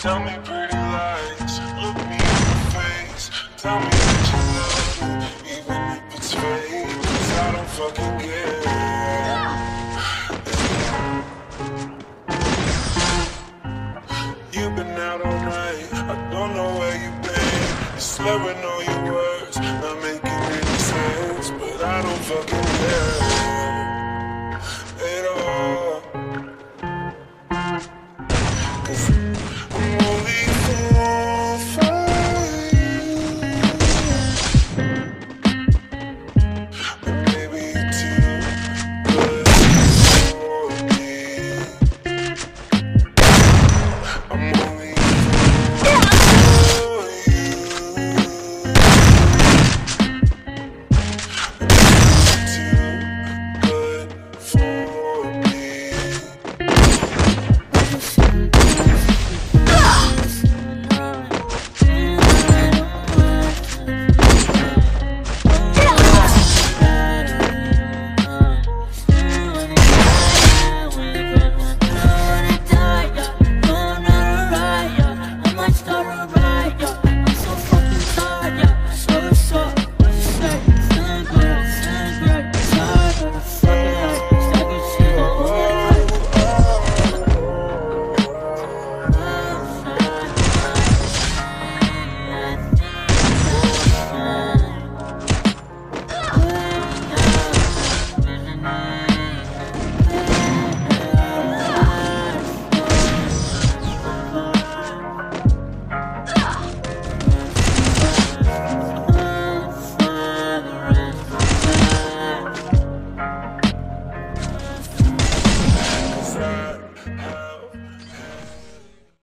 Tell me pretty lies, look me in the face. Tell me that you love me, even if it's fake. 'Cause I don't fucking care. You've been out all night, I don't know where you've been. You're slurring all your words, not making any sense. But I don't fucking care at all. 'Cause